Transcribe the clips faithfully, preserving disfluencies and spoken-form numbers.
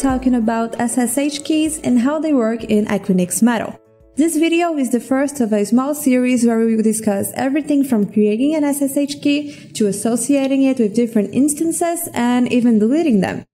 talking about S S H keys and how they work in Equinix Metal. This video is the first of a small series where we will discuss everything from creating an S S H key to associating it with different instances and even deleting them.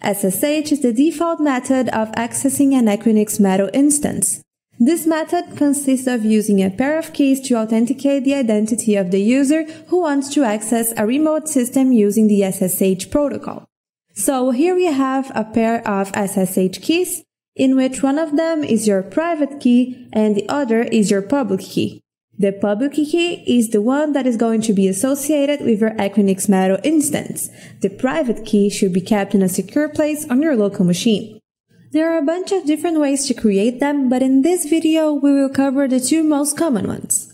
S S H is the default method of accessing an Equinix Metal instance. This method consists of using a pair of keys to authenticate the identity of the user who wants to access a remote system using the S S H protocol. So here we have a pair of S S H keys, in which one of them is your private key and the other is your public key. The public key is the one that is going to be associated with your Equinix Metal instance. The private key should be kept in a secure place on your local machine. There are a bunch of different ways to create them, but in this video we will cover the two most common ones.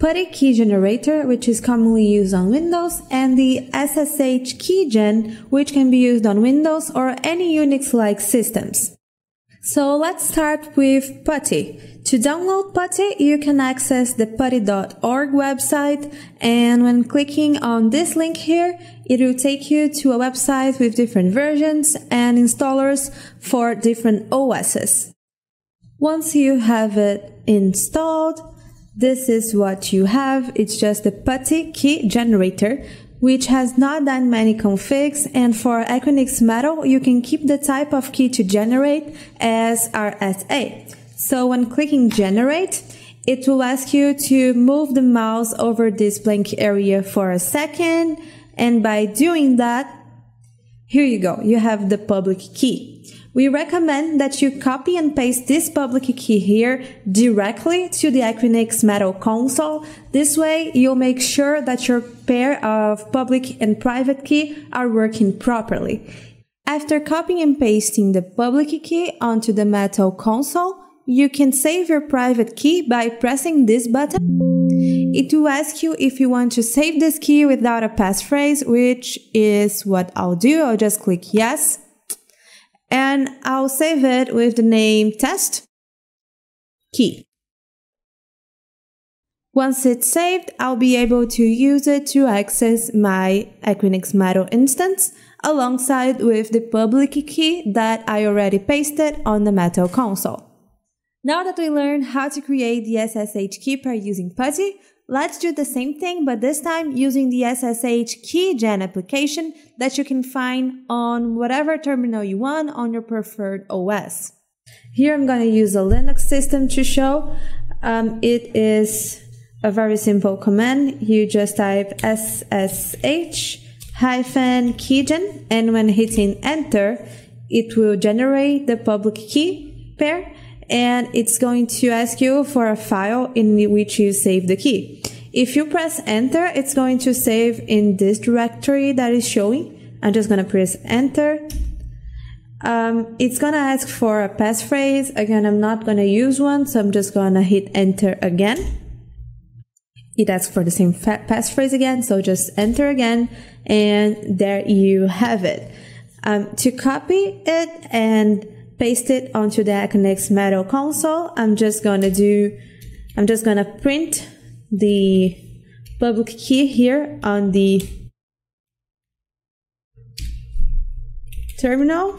PuTTY Key Generator, which is commonly used on Windows, and the S S H keygen, which can be used on Windows or any Unix-like systems. So let's start with PuTTY. To download PuTTY, you can access the putty dot org website, and when clicking on this link here, it will take you to a website with different versions and installers for different O Ss. Once you have it installed, this is what you have. It's just the PuTTY Key Generator, which has not done many configs, and for Equinix Metal, you can keep the type of key to generate as R S A. So when clicking generate, it will ask you to move the mouse over this blank area for a second, and by doing that, here you go, you have the public key. We recommend that you copy and paste this public key here directly to the Equinix Metal console. This way, you'll make sure that your pair of public and private key are working properly. After copying and pasting the public key onto the Metal console, you can save your private key by pressing this button. It will ask you if you want to save this key without a passphrase, which is what I'll do. I'll just click yes. And I'll save it with the name test key. Once it's saved, I'll be able to use it to access my Equinix Metal instance alongside with the public key that I already pasted on the Metal console. Now that we learned how to create the S S H key pair using PuTTY, let's do the same thing, but this time using the S S H keygen application that you can find on whatever terminal you want on your preferred O S. Here I'm going to use a Linux system to show. Um, it is a very simple command. You just type S S H hyphen keygen, and when hitting enter, it will generate the public key pair, and it's going to ask you for a file in which you save the key. If you press enter, it's going to save in this directory that is showing. I'm just gonna press enter. Um, it's gonna ask for a passphrase. Again, I'm not gonna use one, so I'm just gonna hit enter again. It asks for the same passphrase again, so just enter again, and there you have it. Um, to copy it and paste it onto the Equinix Metal console, I'm just gonna do, I'm just gonna print the public key here on the terminal.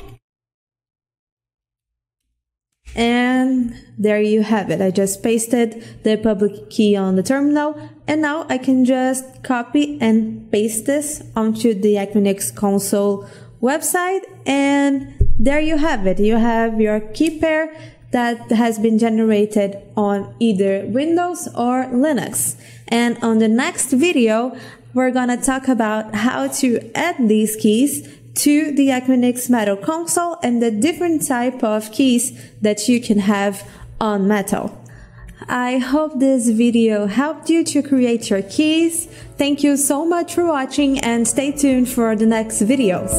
And there you have it. I just pasted the public key on the terminal, and now I can just copy and paste this onto the Equinix console website, and there you have it. You have your key pair that has been generated on either Windows or Linux. And on the next video, we're gonna talk about how to add these keys to the Equinix Metal console and the different type of keys that you can have on Metal. I hope this video helped you to create your keys. Thank you so much for watching, and stay tuned for the next videos.